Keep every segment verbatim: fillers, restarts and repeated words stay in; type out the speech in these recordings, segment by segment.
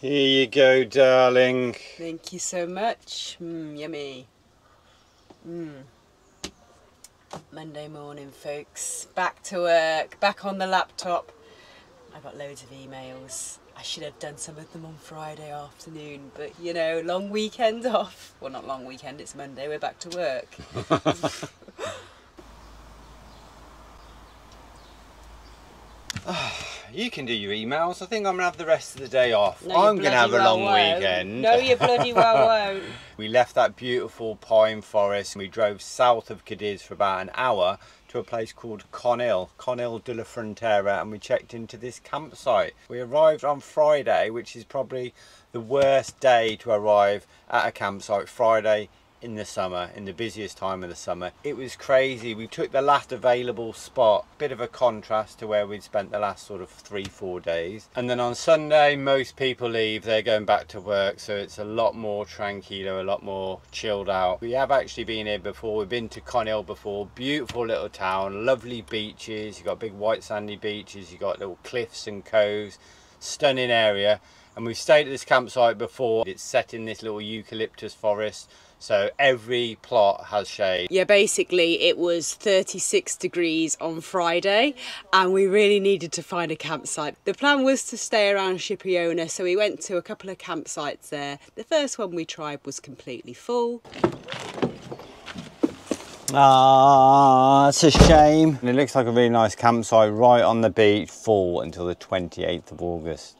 Here you go, darling. Thank you so much. Mmm, yummy. Mmm. Monday morning, folks. Back to work, back on the laptop. I've got loads of emails. I should have done some of them on Friday afternoon, but you know, long weekend off. Well, not long weekend, it's Monday, we're back to work. You can do your emails. I think I'm going to have the rest of the day off. No, I'm going to have a well long won't. weekend. No, you bloody well won't. We left that beautiful pine forest and we drove south of Cadiz for about an hour to a place called Conil, Conil de la Frontera, and we checked into this campsite. We arrived on Friday, which is probably the worst day to arrive at a campsite. Friday in the summer, in the busiest time of the summer. It was crazy. We took the last available spot, bit of a contrast to where we'd spent the last sort of three, four days. And then on Sunday, most people leave, they're going back to work, so it's a lot more tranquilo, a lot more chilled out. We have actually been here before, we've been to Conil before, beautiful little town, lovely beaches, you've got big white sandy beaches, you've got little cliffs and coves, stunning area. And we've stayed at this campsite before, it's set in this little eucalyptus forest, so every plot has shade. Yeah, basically it was thirty-six degrees on Friday and we really needed to find a campsite. The plan was to stay around Chipiona, so we went to a couple of campsites there. The first one we tried was completely full. Ah, it's a shame. And it looks like a really nice campsite right on the beach, full until the twenty-eighth of August.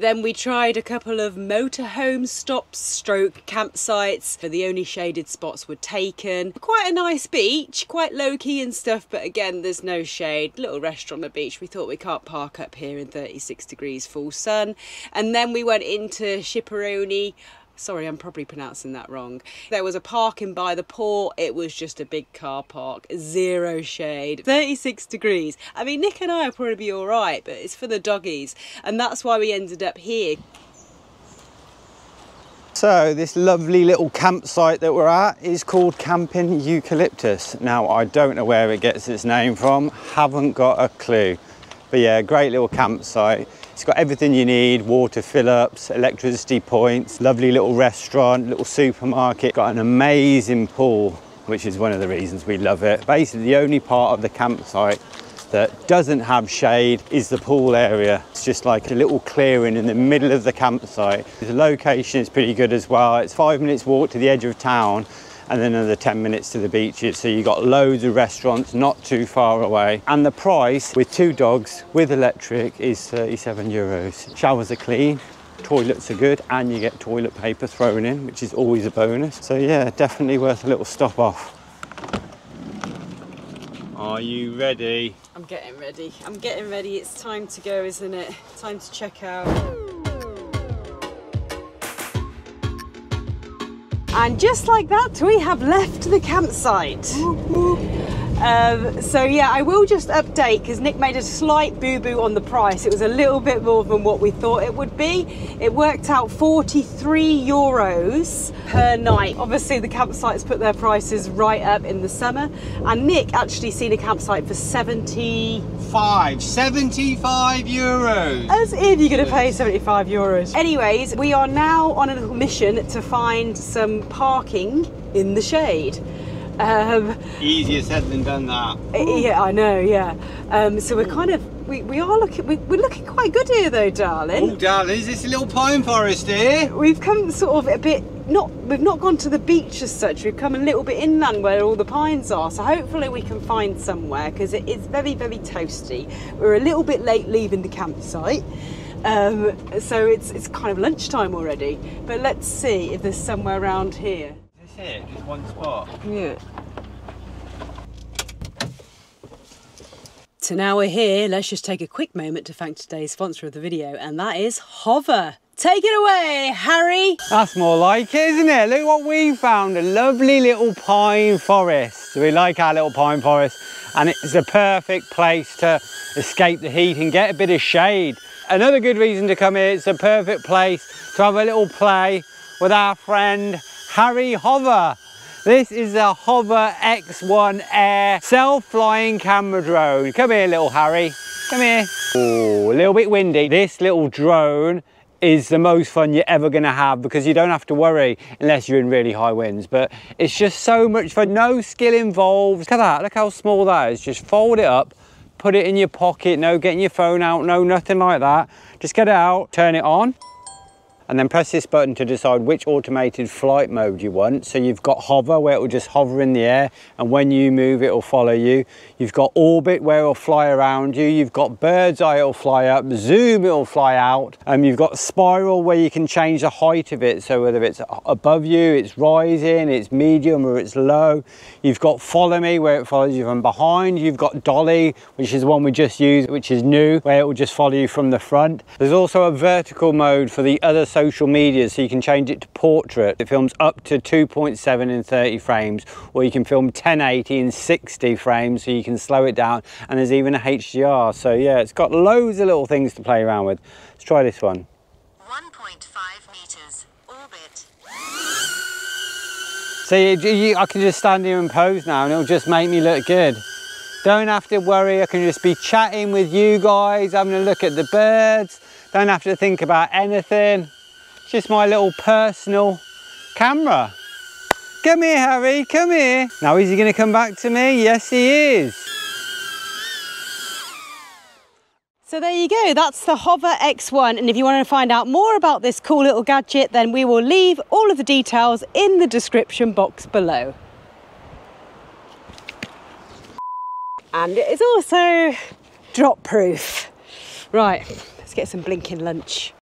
Then we tried a couple of motorhome stops stroke campsites, but the only shaded spots were taken. Quite a nice beach, quite low-key and stuff, but again there's no shade. Little restaurant on the beach. We thought we can't park up here in thirty-six degrees full sun. And then we went into Schipperoni. Sorry, I'm probably pronouncing that wrong. There was a parking by the port. It was just a big car park, zero shade, thirty-six degrees. I mean, Nick and I will probably be all right, but it's for the doggies. And that's why we ended up here. So this lovely little campsite that we're at is called Camping Eucalyptus. Now, I don't know where it gets its name from. Haven't got a clue. But yeah, great little campsite. It's got everything you need, water fill-ups, electricity points, lovely little restaurant, little supermarket, got an amazing pool, which is one of the reasons we love it. Basically, the only part of the campsite that doesn't have shade is the pool area. It's just like a little clearing in the middle of the campsite. The location is pretty good as well. It's five minutes walk to the edge of town and then another ten minutes to the beaches. So you've got loads of restaurants not too far away. And the price with two dogs with electric is thirty-seven euros. Showers are clean, toilets are good, and you get toilet paper thrown in, which is always a bonus. So yeah, definitely worth a little stop off. Are you ready? I'm getting ready. I'm getting ready. It's time to go, isn't it? Time to check out. And just like that, we have left the campsite. Um, so yeah, I will just update because Nick made a slight boo-boo on the price. It was a little bit more than what we thought it would be. It worked out forty-three euros per night. Obviously the campsites put their prices right up in the summer. And Nick actually seen a campsite for seventy-five euros. As if you're going to pay seventy-five euros. Anyways, we are now on a little mission to find some parking in the shade. Um, Easier said than done, that. Yeah, I know. Yeah. Um, so we're kind of we, we are looking we, we're looking quite good here though, darling. Oh, darling, is this a little pine forest here? We've come sort of a bit. Not, we've not gone to the beach as such, we've come a little bit inland where all the pines are, so hopefully we can find somewhere because it is very, very toasty. We're a little bit late leaving the campsite, um, so it's, it's kind of lunchtime already, but let's see if there's somewhere around here. Is this it? Just one spot? Yeah. So now we're here, let's just take a quick moment to thank today's sponsor of the video, and that is Hover. Take it away, Harry. That's more like it, isn't it? Look what we found, a lovely little pine forest. We like our little pine forest and it's a perfect place to escape the heat and get a bit of shade. Another good reason to come here, it's a perfect place to have a little play with our friend Harry Hover. This is a Hover X one Air self-flying camera drone. Come here, little Harry, come here. Oh, a little bit windy. This little drone is the most fun you're ever going to have, because you don't have to worry unless you're in really high winds. But it's just so much fun, no skill involved. Look at that, look how small that is. Just fold it up, put it in your pocket, no getting your phone out, no nothing like that. Just get it out, turn it on, and then press this button to decide which automated flight mode you want. So you've got hover, where it will just hover in the air, and when you move, it will follow you. You've got orbit, where it will fly around you. You've got bird's eye, it will fly up. Zoom, it will fly out. And um, you've got spiral, where you can change the height of it. So whether it's above you, it's rising, it's medium, or it's low. You've got follow me, where it follows you from behind. You've got dolly, which is the one we just used, which is new, where it will just follow you from the front. There's also a vertical mode for the other side social media, so you can change it to portrait. It films up to two point seven in thirty frames, or you can film ten eighty in sixty frames, so you can slow it down, and there's even a H D R. So yeah, it's got loads of little things to play around with. Let's try this one. one point five meters, orbit. See, you, you, I can just stand here and pose now, and it'll just make me look good. Don't have to worry, I can just be chatting with you guys, having a look at the birds. Don't have to think about anything. Just my little personal camera. Come here, Harry, come here. Now, is he gonna come back to me? Yes, he is. So there you go, that's the Hover X one. And if you wanna find out more about this cool little gadget, then we will leave all of the details in the description box below. And it is also drop proof. Right, let's get some blinking lunch.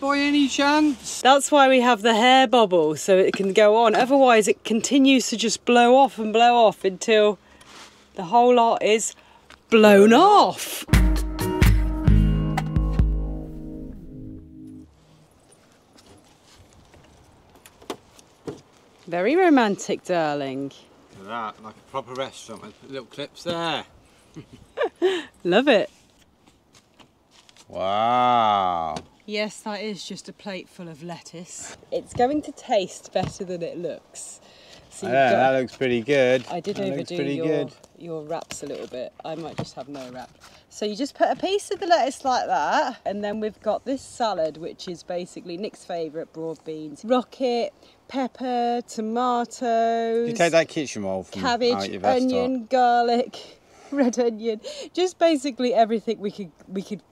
By any chance? That's why we have the hair bubble, so it can go on. Otherwise it continues to just blow off and blow off until the whole lot is blown off. Very romantic, darling. Look at that, like a proper restaurant with little clips there. Love it. Wow. Yes, that is just a plate full of lettuce. It's going to taste better than it looks. So yeah, got, that looks pretty good. I did that overdo your, good. your wraps a little bit. I might just have no wrap. So you just put a piece of the lettuce like that, and then we've got this salad, which is basically Nick's favourite, broad beans, rocket, pepper, tomatoes. You take that kitchen roll from cabbage, out your vest onion, top. garlic, red onion, just basically everything we could we could.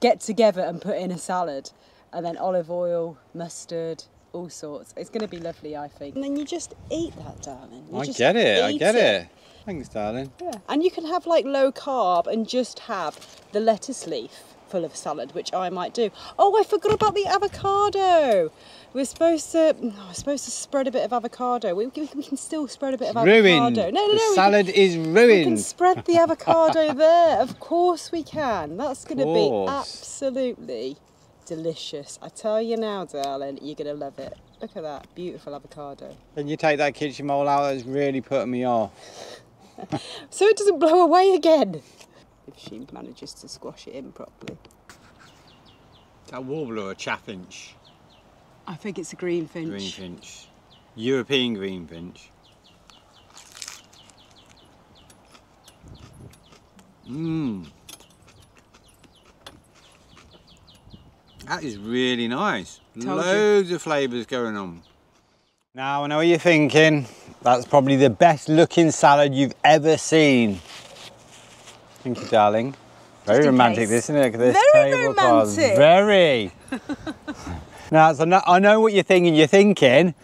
get together and put in a salad, and then olive oil, mustard, all sorts. It's going to be lovely, I think. And then you just eat that, darling. You I just get it, I get it. it. Thanks, darling. Yeah. And you can have like low carb and just have the lettuce leaf full of salad, which I might do. Oh, I forgot about the avocado. We're supposed to, oh, we're supposed to spread a bit of avocado. We, we, we can still spread a bit of avocado. Ruined. No, no, no. The salad can, is ruined. We can spread the avocado there. Of course we can. That's going to be absolutely delicious. I tell you now, darling, you're going to love it. Look at that beautiful avocado. And you take that kitchen bowl out, that's really putting me off. So it doesn't blow away again. If she manages to squash it in properly. That warbler, a chaffinch? I think it's a greenfinch. Greenfinch. European greenfinch. Mmm. That is really nice. Told Loads you. of flavours going on. Now, I know what you're thinking. That's probably the best looking salad you've ever seen. Thank you, darling. Very romantic, this, isn't it? This Very romantic. Very. Now, so no, I know what you're thinking. You're thinking,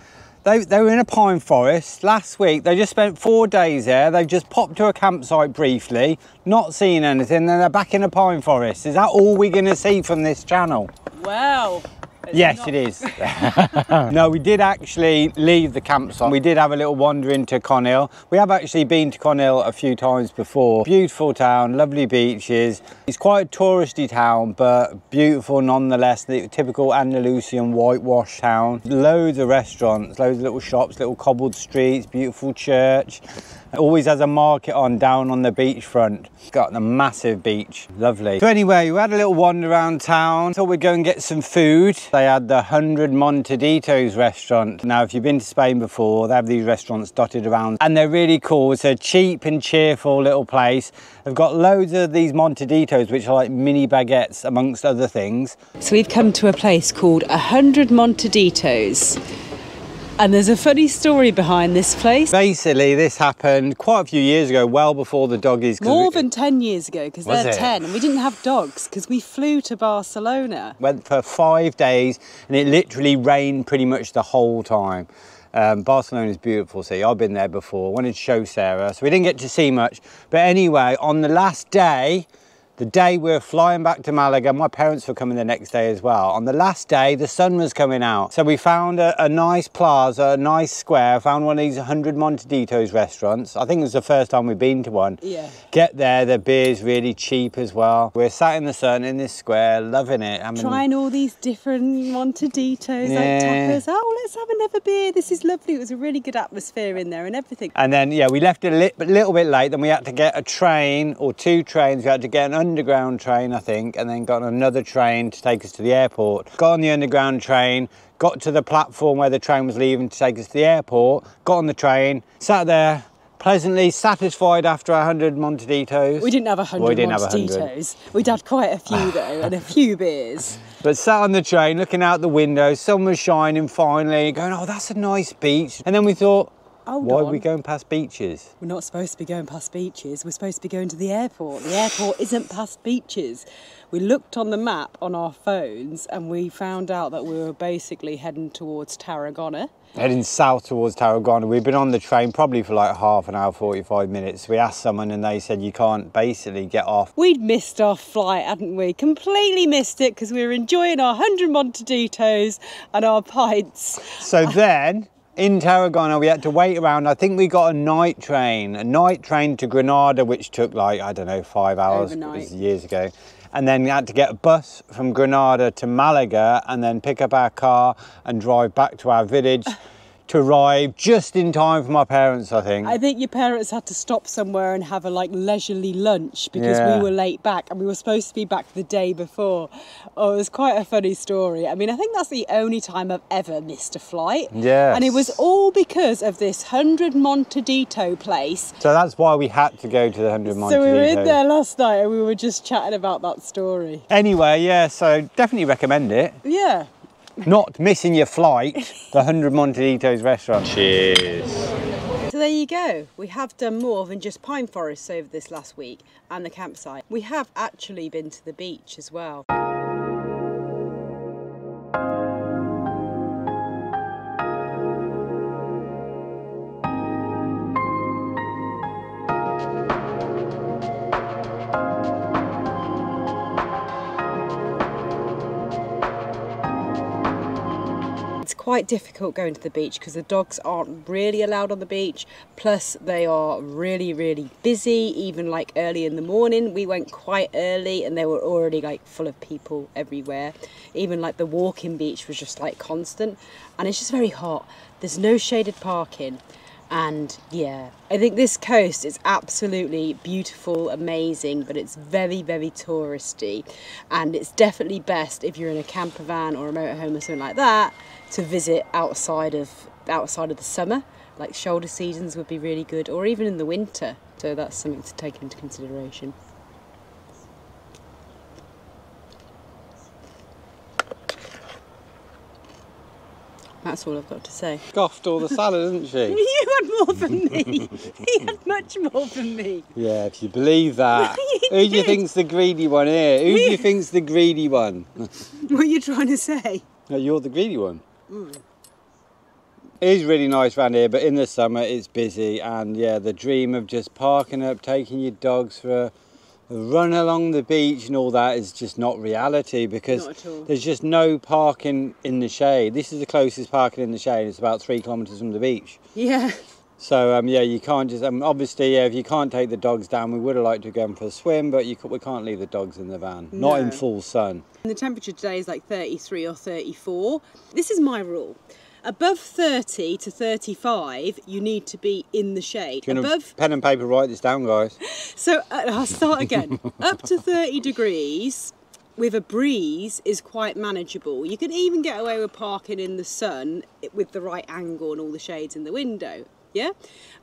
they, they were in a pine forest last week. They just spent four days there. They've just popped to a campsite briefly, not seen anything. Then they're back in a pine forest. Is that all we're going to see from this channel? Wow. It's yes, not... it is. No, we did actually leave the campsite. We did have a little wander into Conil. We have actually been to Conil a few times before. Beautiful town, lovely beaches. It's quite a touristy town, but beautiful nonetheless. The typical Andalusian whitewash town. Loads of restaurants, loads of little shops, little cobbled streets, beautiful church. It always has a market on down on the beachfront. It's got the massive beach, lovely. So anyway, we had a little wander around town. Thought we'd go and get some food. They had the one hundred Montaditos restaurant. Now, if you've been to Spain before, they have these restaurants dotted around and they're really cool. It's a cheap and cheerful little place. They've got loads of these Montaditos, which are like mini baguettes amongst other things. So we've come to a place called one hundred Montaditos. And there's a funny story behind this place. Basically, this happened quite a few years ago, well before the doggies. More we, than ten years ago, because they're it? ten. And we didn't have dogs, because we flew to Barcelona. Went for five days, and it literally rained pretty much the whole time. Um, Barcelona is beautiful city. I've been there before. Wanted to show Sarah, so we didn't get to see much. But anyway, on the last day, the day we were flying back to Malaga, my parents were coming the next day as well. On the last day, the sun was coming out. So we found a, a nice plaza, a nice square, found one of these one hundred Montaditos restaurants. I think it was the first time we've been to one. Yeah. Get there, the beer's really cheap as well. We're sat in the sun in this square, loving it. I mean, trying all these different Montaditos, yeah. Like tapas. Oh, let's have another beer. This is lovely. It was a really good atmosphere in there and everything. And then, yeah, we left a li little bit late. Then we had to get a train or two trains. We had to get an underground train, I think, and then got another train to take us to the airport. Got on the underground train, got to the platform where the train was leaving to take us to the airport, got on the train, sat there, pleasantly satisfied after one hundred Montaditos. We didn't have one hundred well, we didn't Montaditos. Have We'd had quite a few, though, and a few beers. But sat on the train, looking out the window, sun was shining finally, going, oh, that's a nice beach. And then we thought, Hold Why on. are we going past beaches? We're not supposed to be going past beaches. We're supposed to be going to the airport. The airport isn't past beaches. We looked on the map on our phones and we found out that we were basically heading towards Tarragona. Heading south towards Tarragona. We've been on the train probably for like half an hour, forty-five minutes. We asked someone and they said you can't basically get off. We'd missed our flight, hadn't we? Completely missed it because we were enjoying our one hundred Montaditos and our pints. So then... in Tarragona, we had to wait around. I think we got a night train, a night train to Granada, which took like, I don't know, five hours, it was years ago. And then we had to get a bus from Granada to Malaga and then pick up our car and drive back to our village to arrive just in time for my parents, I think. I think your parents had to stop somewhere and have a like leisurely lunch because yeah. we were late back and we were supposed to be back the day before. Oh, it was quite a funny story. I mean, I think that's the only time I've ever missed a flight. Yeah. And it was all because of this one hundred Montadito place. So that's why we had to go to the one hundred Montadito. So we were in there last night and we were just chatting about that story. Anyway, yeah, so definitely recommend it. Yeah. Not missing your flight, the one hundred Montaditos restaurant. Cheers. So there you go. We have done more than just pine forests over this last week and the campsite. We have actually been to the beach as well. Quite difficult going to the beach because the dogs aren't really allowed on the beach, plus they are really really busy. Even like early in the morning, we went quite early and they were already like full of people everywhere. Even like the walking beach was just like constant, and it's just very hot. There's no shaded parking. And yeah, I think this coast is absolutely beautiful, amazing, but it's very, very touristy. And it's definitely best if you're in a camper van or a motorhome or something like that to visit outside of, outside of the summer. Like shoulder seasons would be really good, or even in the winter. So that's something to take into consideration. That's all I've got to say. Scoffed all the salad, didn't she? You had more than me. He had much more than me. Yeah, if you believe that. Who do you think's the greedy one here? Who do you think's the greedy one? What are you trying to say? No, you're the greedy one. Mm. It is really nice round here, but in the summer it's busy. And yeah, the dream of just parking up, taking your dogs for a... run along the beach and all that is just not reality, because not there's just no parking in the shade. This is the closest parking in the shade. It's about three kilometres from the beach. Yeah. So um, yeah, you can't just, um, obviously, yeah, if you can't take the dogs down, we would have liked to go in for a swim, but you we can't leave the dogs in the van, no. Not in full sun. And the temperature today is like thirty-three or thirty-four. This is my rule. Above thirty to thirty-five, you need to be in the shade. Above... Pen and paper, write this down, guys. So uh, I'll start again. Up to thirty degrees with a breeze is quite manageable. You can even get away with parking in the sun with the right angle and all the shades in the window. Yeah,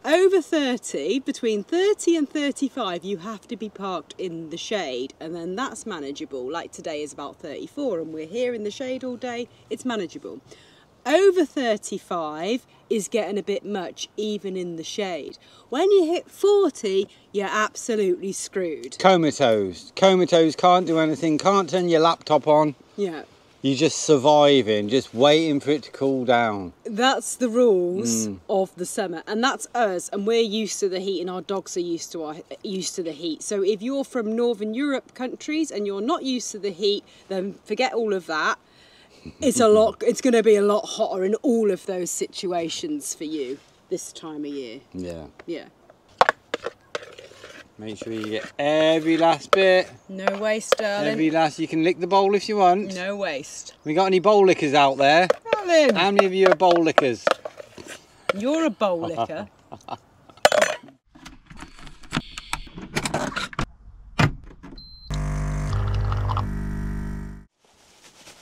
over thirty, between thirty and thirty-five, you have to be parked in the shade, and then that's manageable. Like today is about thirty-four and we're here in the shade all day. It's manageable. Over thirty-five is getting a bit much, even in the shade. When you hit forty, you're absolutely screwed. Comatose. Comatose, can't do anything, can't turn your laptop on. Yeah. You're just surviving, just waiting for it to cool down. That's the rules mm. of the summer, and that's us, and we're used to the heat, and our dogs are used to our used to the heat. So if you're from Northern Europe countries and you're not used to the heat, then forget all of that. It's a lot. It's going to be a lot hotter in all of those situations for you this time of year. Yeah. Yeah. Make sure you get every last bit. No waste, darling. Every last. You can lick the bowl if you want. No waste. We got any bowl lickers out there? Darling. How many of you are bowl lickers? You're a bowl licker.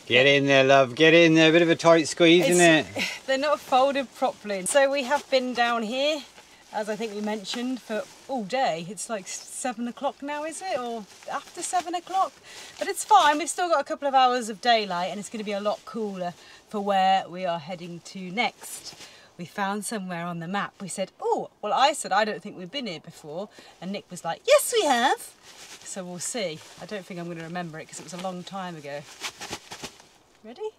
Get in there, love. Get in there. A bit of a tight squeeze, it's, isn't it? They're not folded properly. So we have been down here, as I think we mentioned, for all day. It's like seven o'clock now, is it? Or after seven o'clock? But it's fine, we've still got a couple of hours of daylight and it's going to be a lot cooler for where we are heading to next. We found somewhere on the map. We said, oh, well, I said, I don't think we've been here before. And Nick was like, yes, we have. So we'll see. I don't think I'm going to remember it because it was a long time ago. Ready?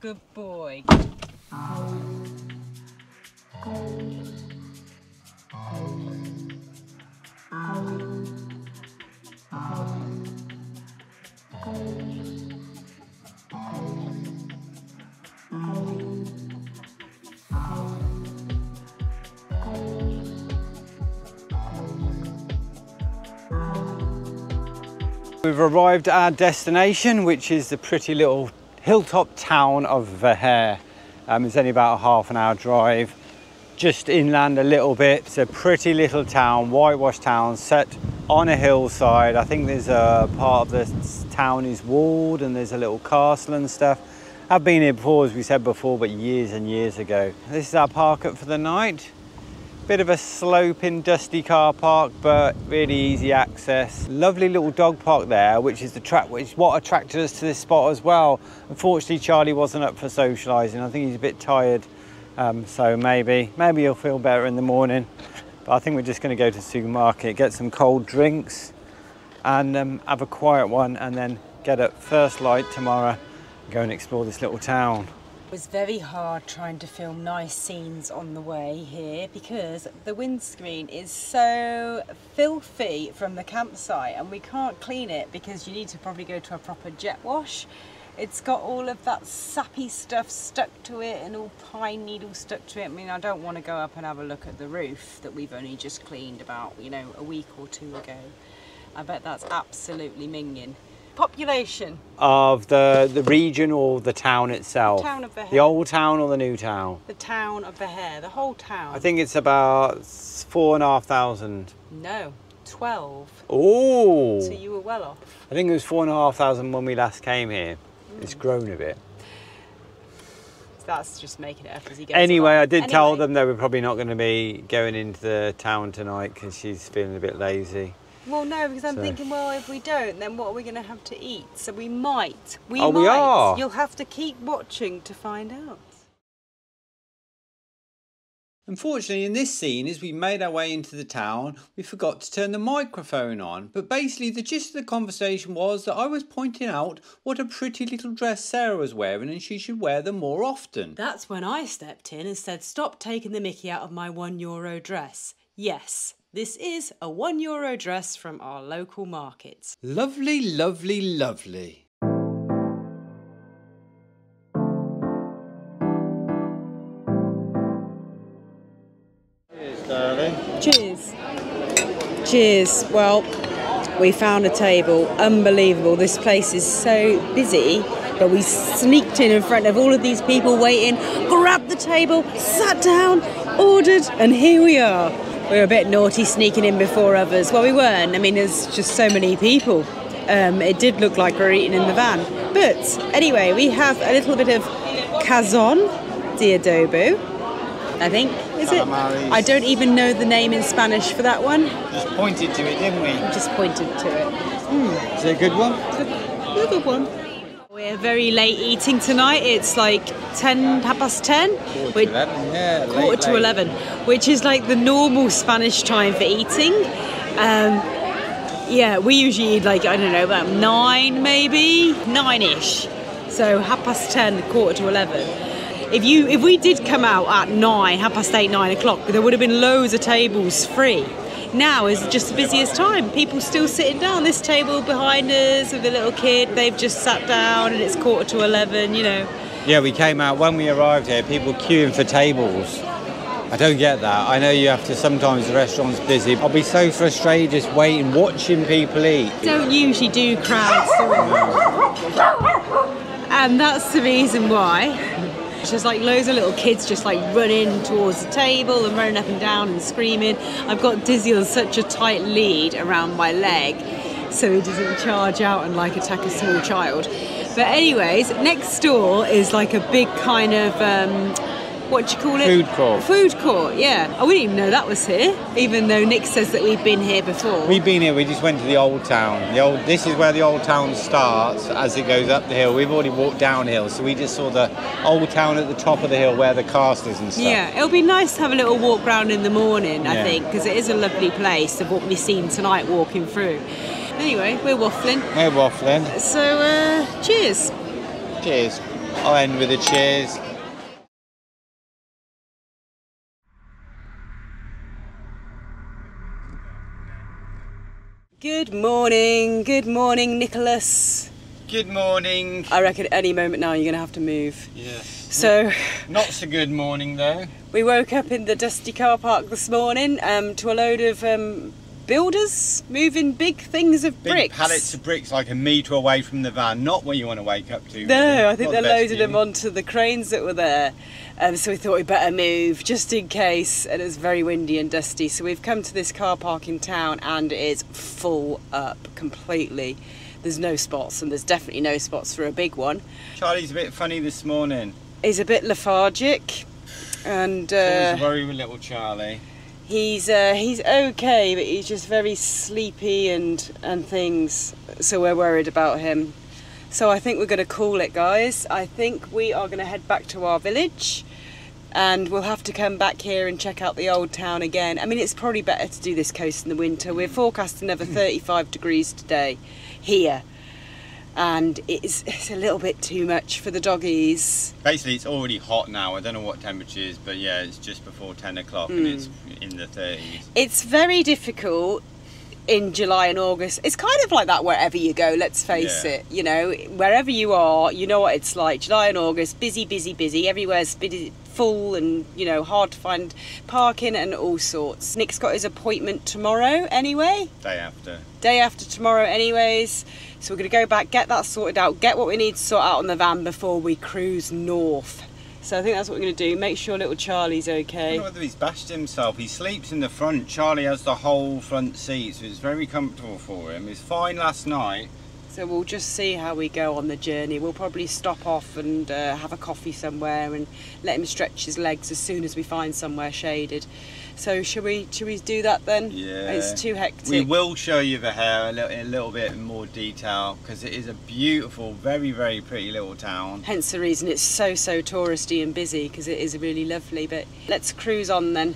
Good boy. We've arrived at our destination, which is the pretty little hilltop town of Verheer. Um, it's only about a half an hour drive, just inland a little bit. It's a pretty little town, whitewashed town, set on a hillside. I think there's a part of the town is walled and there's a little castle and stuff. I've been here before, as we said before, but years and years ago. This is our park up for the night. Bit of a sloping, dusty car park, but really easy access. Lovely little dog park there, which is the track, which is what attracted us to this spot as well. Unfortunately, Charlie wasn't up for socialising. I think he's a bit tired, um, so maybe maybe he'll feel better in the morning. But I think we're just going to go to the supermarket, get some cold drinks, and um, have a quiet one, and then get up first light tomorrow and go and explore this little town. It was very hard trying to film nice scenes on the way here because the windscreen is so filthy from the campsite and we can't clean it because you need to probably go to a proper jet wash. It's got all of that sappy stuff stuck to it and all pine needles stuck to it. I mean, I don't want to go up and have a look at the roof that we've only just cleaned about, you know, a week or two ago. I bet that's absolutely minging. Population of the the region or the town itself? The town of Verheer. The old town or the new town? The town of Verheer, the whole town. I think it's about four and a half thousand. No, twelve. Oh. So you were well off. I think it was four and a half thousand when we last came here. Mm. It's grown a bit. That's just making it up as he goes. Anyway, along. I did anyway. tell them they were probably not going to be going into the town tonight because she's feeling a bit lazy. Well, no, because I'm so. thinking, well, if we don't, then what are we going to have to eat? So we might. We oh, might. We are. You'll have to keep watching to find out. Unfortunately, in this scene, as we made our way into the town, we forgot to turn the microphone on. But basically, the gist of the conversation was that I was pointing out what a pretty little dress Sarah was wearing and she should wear them more often. That's when I stepped in and said, stop taking the mickey out of my one euro dress. Yes, this is a one euro dress from our local markets. Lovely, lovely, lovely. Cheers. Cheers. Well, we found a table. Unbelievable. This place is so busy, but we sneaked in in front of all of these people waiting, grabbed the table, sat down, ordered, and here we are. We were a bit naughty sneaking in before others. Well, we weren't. I mean, there's just so many people. Um, it did look like we were eating in the van. But anyway, we have a little bit of cazón de adobo. I think, is it? Calamaris. I don't even know the name in Spanish for that one. Just pointed to it, didn't we? We just pointed to it. Mm. Is it a good one? It's a good one. We're very late eating tonight. It's like ten, half past ten. Quarter to eleven, yeah. Quarter late, to late. eleven, which is like the normal Spanish time for eating. Um, yeah, we usually eat like, I don't know, about nine maybe? Nine-ish. So half past ten, quarter to eleven. If you, if we did come out at nine, half past eight, nine o'clock, there would have been loads of tables free. Now is just the busiest time. People still sitting down. This table behind us with a little kid, they've just sat down and it's quarter to eleven, you know. Yeah, we came out, when we arrived here, people queuing for tables. I don't get that. I know you have to, sometimes the restaurant's busy. I'll be so frustrated just waiting, watching people eat. Don't usually do crowds. And that's the reason why. There's like loads of little kids just like running towards the table and running up and down and screaming. I've got Dizzy on such a tight lead around my leg so he doesn't charge out and like attack a small child. But anyways, next door is like a big kind of, um, what do you call it? Food court. Food court, yeah. I wouldn't even know that was here, even though Nick says that we've been here before. We've been here, we just went to the old town. The old. This is where the old town starts as it goes up the hill. We've already walked downhill, so we just saw the old town at the top of the hill where the cast is and stuff. Yeah, it'll be nice to have a little walk round in the morning, I yeah. think, because it is a lovely place of what we've seen tonight walking through. Anyway, we're waffling. We're waffling. So, uh, cheers. Cheers. I'll end with a cheers. Good morning, good morning, Nicholas. Good morning. I reckon any moment now you're going to have to move. Yes. So... Not so good morning though. We woke up in the dusty car park this morning um, to a load of um, builders moving big things of big bricks. Big pallets of bricks like a metre away from the van, not where you want to wake up to. No, really. I think not they loaded view. them onto the cranes that were there. Um, so we thought we'd better move just in case, and it was very windy and dusty, so we've come to this car park in town and it's full up completely. There's no spots, and there's definitely no spots for a big one. Charlie's a bit funny this morning. He's a bit lethargic and uh, he's very little Charlie. He's uh, he's okay, but he's just very sleepy and and things, so we're worried about him. So I think we're going to call it, guys. I think we are going to head back to our village and we'll have to come back here and check out the old town again. I mean, it's probably better to do this coast in the winter. We're forecasting another thirty-five degrees today here, and it's, it's a little bit too much for the doggies. Basically, it's already hot now. I don't know what temperature it is, but yeah, it's just before ten o'clock mm. and it's in the thirties. It's very difficult in July and August. It's kind of like that wherever you go, let's face yeah. it, you know, wherever you are, you know what it's like. July and August, busy, busy, busy, everywhere's busy, full and, you know, hard to find parking and all sorts. Nick's got his appointment tomorrow anyway. Day after. Day after tomorrow anyways. So we're going to go back, get that sorted out, get what we need to sort out on the van before we cruise north. So I think that's what we're going to do, make sure little Charlie's okay. I don't know whether he's bashed himself. He sleeps in the front. Charlie has the whole front seat, so it's very comfortable for him. He was fine last night, So we'll just see how we go on the journey. We'll probably stop off and uh, have a coffee somewhere and let him stretch his legs as soon as we find somewhere shaded. So should we, should we do that then? Yeah. It's too hectic. We will show you Verheer a little, in a little bit in more detail, because it is a beautiful, very, very pretty little town. Hence the reason it's so, so touristy and busy, because it is really lovely. But let's cruise on then.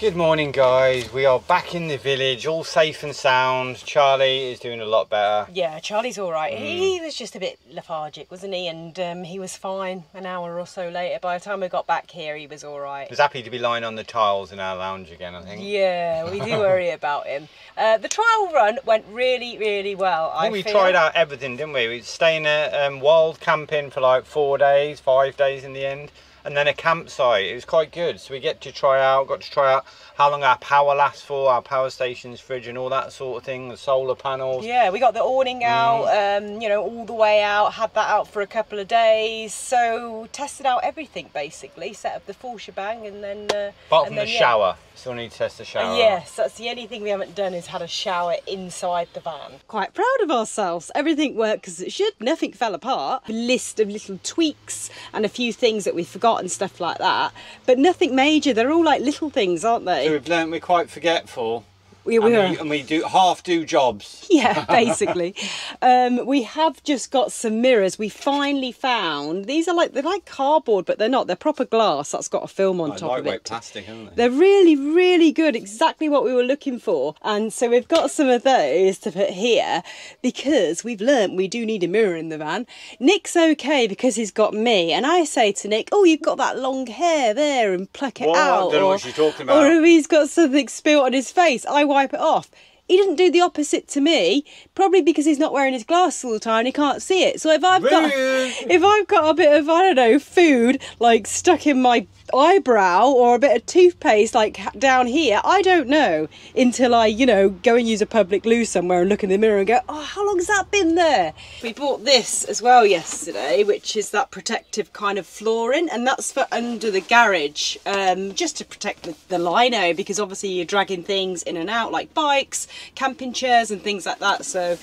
Good morning guys, we are back in the village, all safe and sound. Charlie is doing a lot better. Yeah, Charlie's all right. Mm. He was just a bit lethargic, wasn't he? And um, he was fine an hour or so later. By the time we got back here, he was all right. He was happy to be lying on the tiles in our lounge again, I think. Yeah, we do worry about him. Uh, the trial run went really, really well. I think I we feel. tried out everything, didn't we? We were staying at um, wild camping for like four days, five days in the end. And then a campsite. It was quite good, so we get to try out got to try out how long our power lasts for, our power stations, fridge and all that sort of thing, the solar panels. Yeah, we got the awning out, mm. um you know, all the way out, had that out for a couple of days, so tested out everything basically, set up the full shebang. And then uh, apart from the shower, yeah. Still need to test the shower. Yes, that's the only thing we haven't done, is had a shower inside the van. Quite proud of ourselves. Everything worked as it should, nothing fell apart. A list of little tweaks and a few things that we forgot and stuff like that, but nothing major. They're all like little things, aren't they? So we've learned we're quite forgetful. We were. And we, and we do half do jobs. Yeah, basically. um, we have just got some mirrors. We finally found these are like they're like cardboard, but they're not. They're proper glass that's got a film on I top of it. Lightweight plastic, aren't they? They're really, really good. Exactly what we were looking for. And so we've got some of those to put here, because we've learnt we do need a mirror in the van. Nick's okay because he's got me, and I say to Nick, "Oh, you've got that long hair there, and pluck it Whoa, out." I don't know or, what she's talking about. Or if he's got something spilt on his face, I. wipe it off. He didn't do the opposite to me, probably because he's not wearing his glasses all the time and he can't see it. So if I've got if I've got a bit of, I don't know, food like stuck in my eyebrow or a bit of toothpaste like down here, I don't know until I, you know, go and use a public loo somewhere and look in the mirror and go, oh, how long's that been there? We bought this as well yesterday, which is that protective kind of flooring, and that's for under the garage, um, just to protect the, the lino, because obviously you're dragging things in and out like bikes, camping chairs and things like that. So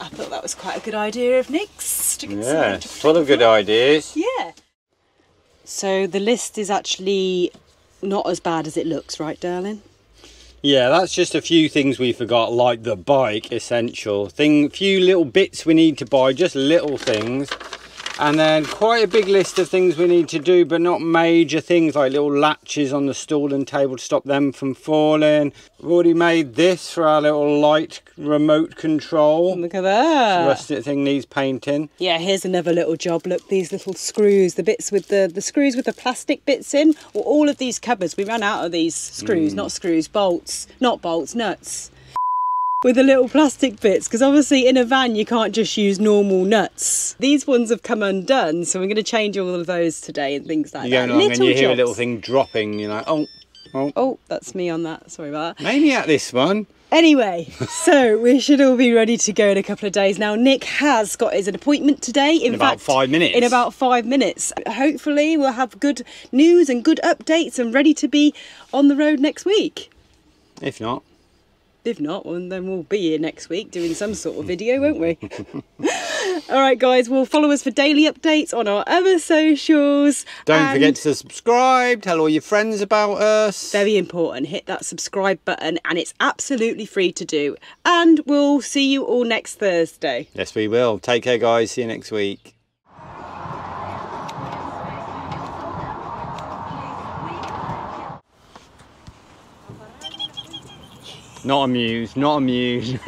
I thought that was quite a good idea of Nick's to consider. Yeah, full of good ideas. Yeah. So the list is actually not as bad as it looks, right, darling? Yeah, that's just a few things we forgot, like the bike essential thing, few little bits we need to buy, just little things. And then quite a big list of things we need to do, but not major things, like little latches on the stool and table to stop them from falling. We've already made this for our little light remote control. Look at that. The rest of the thing needs painting. Yeah, here's another little job. Look, these little screws, the bits with the, the screws with the plastic bits in, or all of these covers. We ran out of these screws, mm. not screws, bolts, not bolts, nuts. With the little plastic bits, because obviously in a van you can't just use normal nuts. These ones have come undone, so we're going to change all of those today and things like that. And you hear a little thing dropping, you're like, oh, oh. Oh, that's me on that, sorry about that. Maybe at this one. Anyway, so we should all be ready to go in a couple of days now. Nick has got his an appointment today. In, in fact, about five minutes. In about five minutes. Hopefully we'll have good news and good updates and ready to be on the road next week. If not. If not, well, then we'll be here next week doing some sort of video, won't we? All right, guys, well, follow us for daily updates on our other socials. Don't forget to subscribe, tell all your friends about us. Very important, hit that subscribe button, and it's absolutely free to do. And we'll see you all next Thursday. Yes, we will. Take care, guys. See you next week. Not amused, not amused.